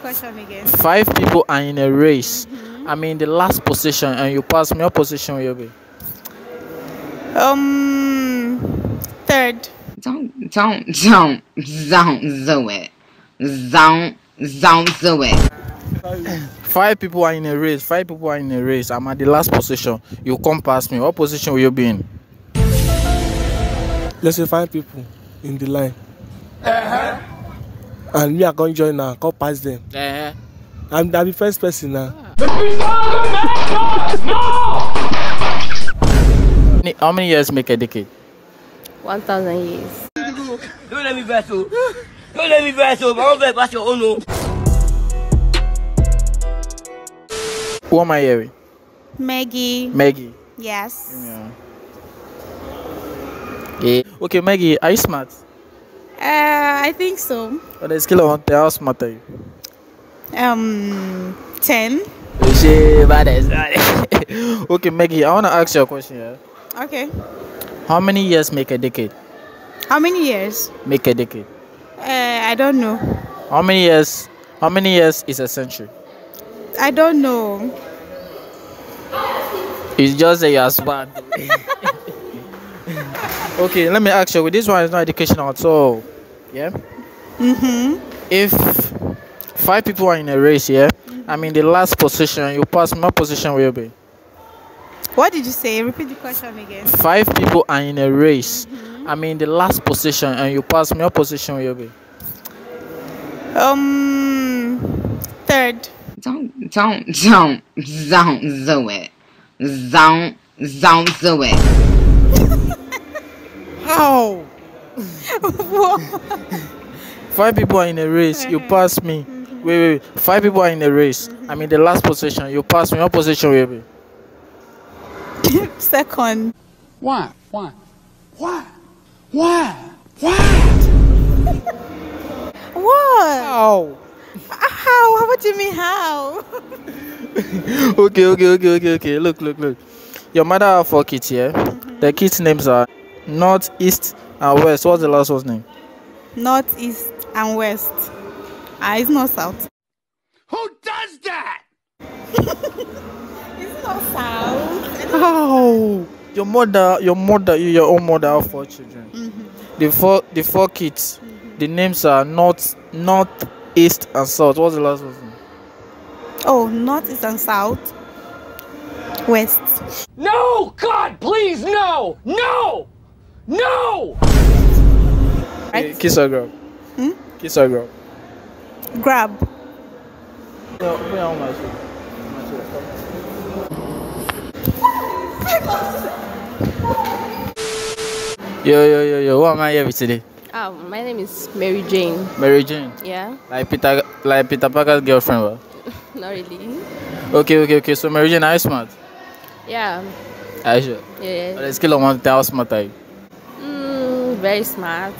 question again? 5 people are in a race. I'm in the last position and you pass me. What position will you be? Third. Don't do it. Don't do it. 5 people are in a race. 5 people are in a race. I'm at the last position. You come past me. What position will you be in? Let's say 5 people in the line. And we are going to join now. Come past them. I'm the first person now. No! How many years make a decade? 1,000 years. Don't let me verse. Don't let me verse. I won't verse your own. Who am I hearing? Maggie. Maggie. Yes. Yeah. Okay. Okay, Maggie, are you smart? I think so. On a scale of 1 to how smart are you? 10. Okay, Maggie, I want to ask you a question. Yeah? Okay. How many years make a decade? How many years? Make a decade. I don't know. How many years? How many years is a century? I don't know. It's just a yes, bad. Okay, let me ask you. This one is not educational, so yeah. If 5 people are in a race, yeah, I'm in the last position. You pass me. What position will you be? What did you say? Repeat the question again. 5 people are in a race. I'm in the last position, and you pass me. What position will you be? Third. Don't do it. Don't do it. How? Five people are in a race. You pass me. Wait. 5 people are in a race. I'm in the last position. You pass me. What position will you be? Second. What? What? How? What do you mean how? Okay. Look. Your mother have 4 kids, yeah? The kids' names are North, East, and West. What's the last one's name? North, East, and West. It's not South. Who does that? It's not South. How? Your own mother have 4 children. The four kids, the names are North, East, and South. What's the last one? North, East, and South. West. No! God, please, no! No! Right? Kiss or grab? Kiss or grab? Grab. Yo, who am I here with today? My name is Mary Jane. Mary Jane? Yeah. Like Peter Parker's girlfriend, right? Not really. Okay. So Mary Jane, are you smart? Yeah. Are you sure? Yeah. On a scale of 1 to how smart are you? Very smart.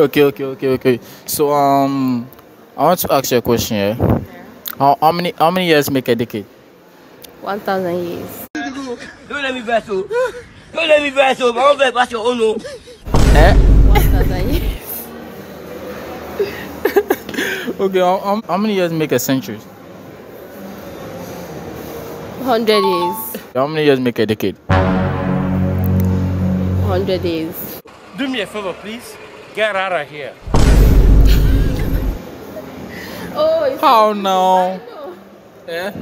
Okay. So I want to ask you a question, yeah? Yeah. How many years make a decade? 1,000 years. Don't let me verse. Don't let me verse. I won't verse your own. 1,000 years. Okay, how many years make a century? 100 years. How many years make a decade? 100 years. Do me a favor, please. Get out of here. How now? Yeah?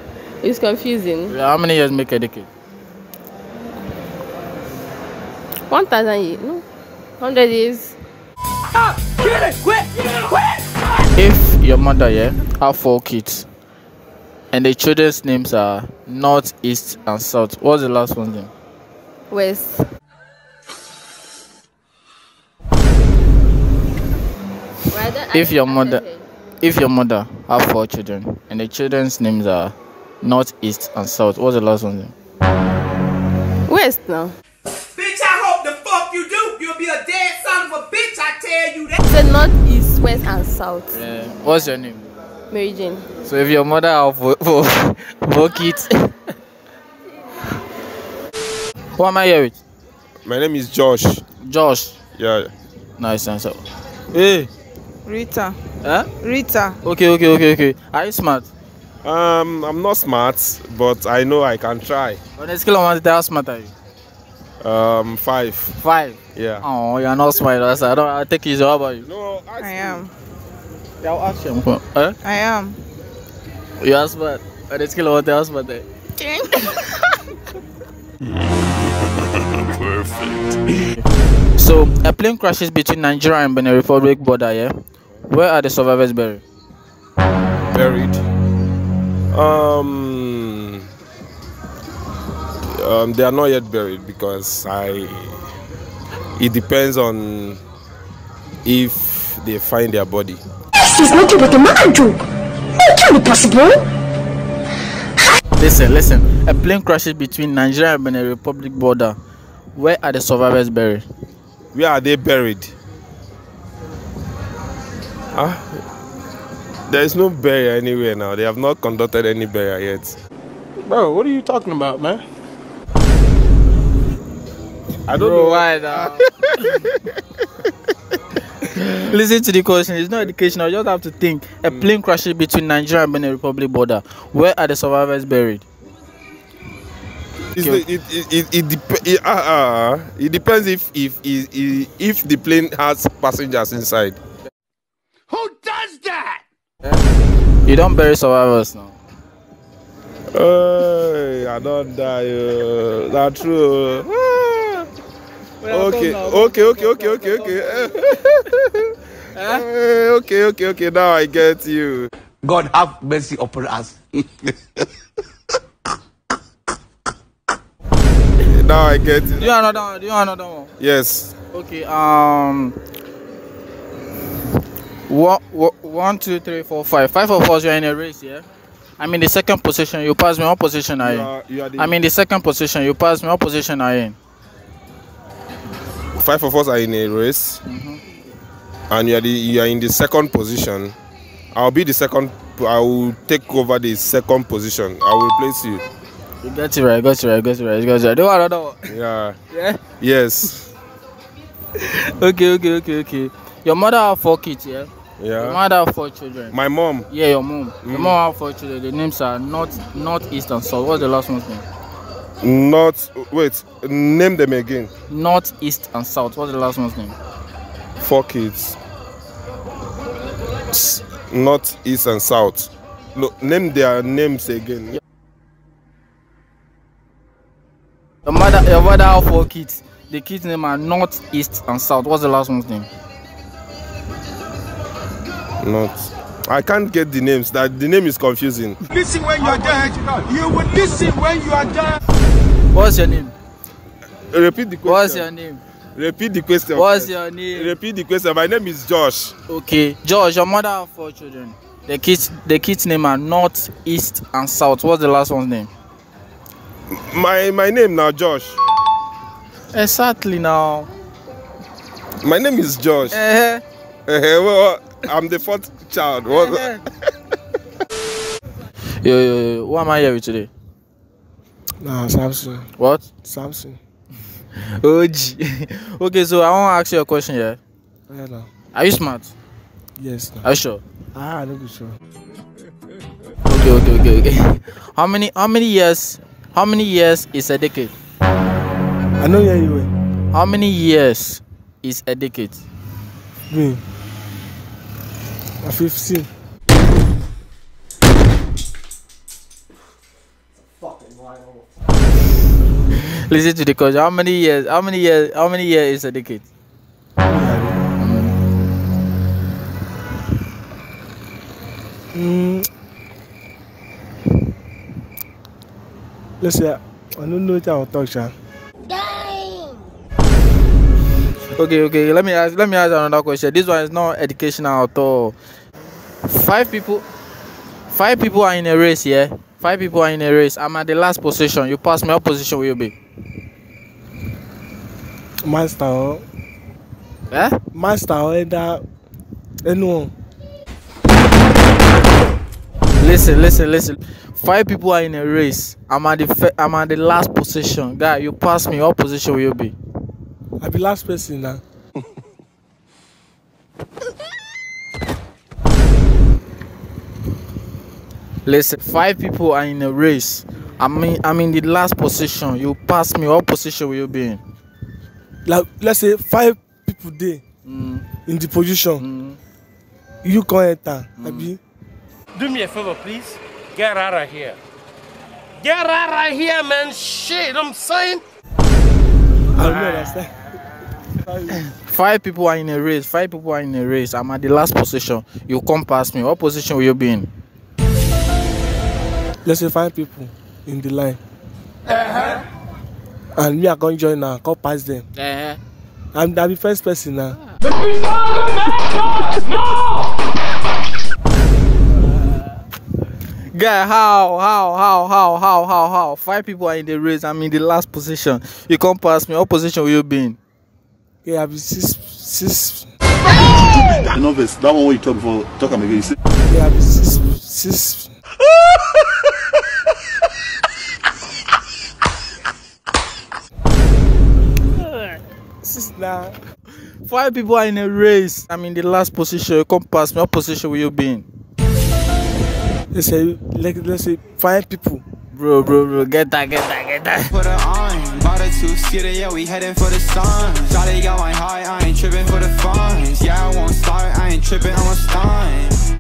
It's confusing. Yeah, how many years make a decade? 1,000 years. No. 100 years. Stop! Get it! Quit! If your mother, have 4 kids, and the children's names are North, East, and South, what's the last one's name? West. If your mother have 4 children and the children's names are North, East, and South, what's the last one then? West now. Bitch, I hope the fuck you do. You'll be a dead son of a bitch, I tell you that. So North, East, West, and South. Yeah. What's your name? Mary Jane. So if your mother have 4 kids. Who am I here with? My name is Josh. Josh. Yeah. Nice answer. Hey. Rita. Huh? Rita. Okay. Are you smart? I'm not smart, but I know I can try. On a scale of 1 to 10, how smart are you? 5. 5? Yeah. Oh, you're not smart. I take it easy. How about you? No, ask I am. Yeah, I'll ask you. Huh? I am. You are smart. On a scale of 1 to 10, how smart are you? Perfect. So, a plane crashes between Nigeria and Benin Republic border, yeah? Where are the survivors buried? Buried? They are not yet buried because it depends on if they find their body. This is not even a mad joke. It can't be possible. Listen, a plane crashes between Nigeria and Benin Republic border. Where are the survivors buried? Where are they buried? There is no burial anywhere now. They have not conducted any burial yet. Bro, what are you talking about, man? I don't know why now. Listen to the question. It's not educational. You just have to think. A plane crashes between Nigeria and Benin Republic border. Where are the survivors buried? It depends if the plane has passengers inside. Who does that? You don't bury survivors now. I don't die. That's true. Okay, now I get you. God have mercy upon us. Now I get you. Do you want another one? Yes. Okay, 1, 2, 3, 4, 5. 5 of us, you are in a race, yeah? I'm in the second position, you pass me. What position are you? I'm in the second position, you pass me. What position are you in? 5 of us are in a race, and you are in the second position. I'll be the second. I will take over the second position. I will replace you. You got it right. Got it right. Do another one. Yeah. Yeah. Yes. Okay. Your mother have 4 kids, yeah. Yeah. Your mother have 4 children. My mom. Yeah, your mom. Your mom have 4 children. The names are North, East, and South. What's the last one's name? Wait, name them again. North, East, and South. What's the last one's name? 4 kids. North, East, and South. No, name their names again. Your mother have 4 kids. The kids' name are North, East, and South. What's the last one's name? I can't get the names. The name is confusing. Listen when you are dead. You will listen when you are dead. What's your name? Repeat the question. What's your name? Repeat the question. What's your name? Repeat the question. My name is Josh. Okay, Josh. Your mother has 4 children. The kids' name are North, East, and South. What's the last one's name? My name now, Josh. Exactly now. My name is Josh. Well, I'm the 4th child. Yo, who am I here with today? Samson. What? Samson. Oh, gee. Okay, so I want to ask you a question here. Yeah? Hello. Are you smart? Yes. No. Are you sure? I don't be sure. Okay. How many years is a decade? I know you anyway. How many years is a decade? Me. 15. Listen to the question. How many years is a decade? Let's see. I don't know how to talk, Sean. Okay. Let me ask another question. This one is not educational at all. 5 people are in a race, yeah? 5 people are in a race. I'm at the last position. You pass me. What position will you be? Master. Eh? Master, anyone. Listen. 5 people are in a race. I'm at the last position. Guy, you pass me. What position will you be? I'll be last person now. let's say 5 people are in a race. I'm in the last position. You pass me. What position will you be in? Like, let's say 5 people there in the position. You can enter. Do me a favor, please. Get out of here. Get out of here, man. Shit, I'm saying. I don't understand. 5 people are in a race. 5 people are in a race. I'm at the last position. You come past me. What position will you be in? Let's say 5 people in the line. And me, I can join now. Come past them. I'm the first person now. Guy, how? 5 people are in the race. I'm in the last position. You come past me. What position will you be in? Yeah, I'll be six. You're nervous. That one way you talk again. You say, yeah, I'll be six. Nah. 5 people are in a race. I'm in the last position. You come past me. What position will you be in? Let's say 5 people. Bro, get that. Put her on, bought her 2-seater, yeah, we heading for the sun. Jolly got my high, I ain't tripping for the funds. Yeah, I won't start, I ain't tripping, I'm a stun.